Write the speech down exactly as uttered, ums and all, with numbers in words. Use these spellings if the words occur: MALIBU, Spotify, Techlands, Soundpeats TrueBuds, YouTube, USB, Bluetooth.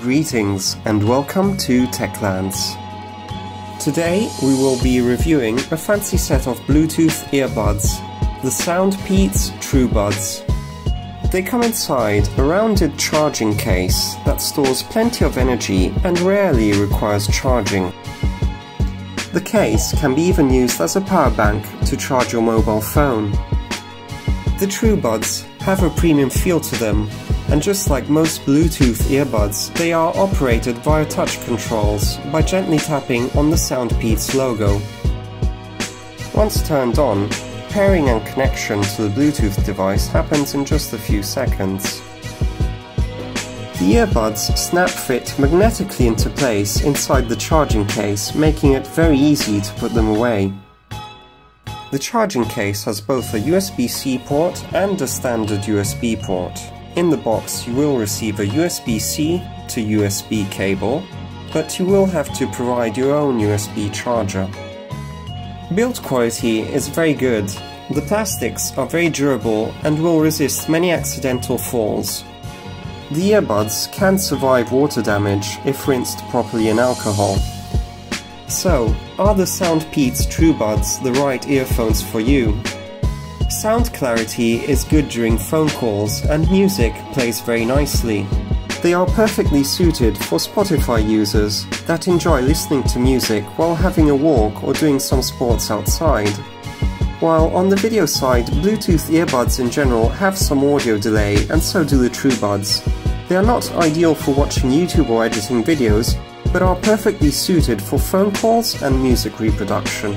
Greetings and welcome to Techlands. Today we will be reviewing a fancy set of Bluetooth earbuds, the Soundpeats TrueBuds. They come inside a rounded charging case that stores plenty of energy and rarely requires charging. The case can be even used as a power bank to charge your mobile phone. The TrueBuds have a premium feel to them, and just like most Bluetooth earbuds, they are operated via touch controls by gently tapping on the Soundpeats logo. Once turned on, pairing and connection to the Bluetooth device happens in just a few seconds. The earbuds snap fit magnetically into place inside the charging case, making it very easy to put them away. The charging case has both a U S B C port and a standard U S B port. In the box you will receive a U S B C to U S B cable, but you will have to provide your own U S B charger. Build quality is very good. The plastics are very durable and will resist many accidental falls. The earbuds can survive water damage if rinsed properly in alcohol. So, are the Soundpeats TrueBuds the right earphones for you? Sound clarity is good during phone calls and music plays very nicely. They are perfectly suited for Spotify users that enjoy listening to music while having a walk or doing some sports outside. While on the video side, Bluetooth earbuds in general have some audio delay, and so do the TrueBuds. They are not ideal for watching YouTube or editing videos, but are perfectly suited for phone calls and music reproduction.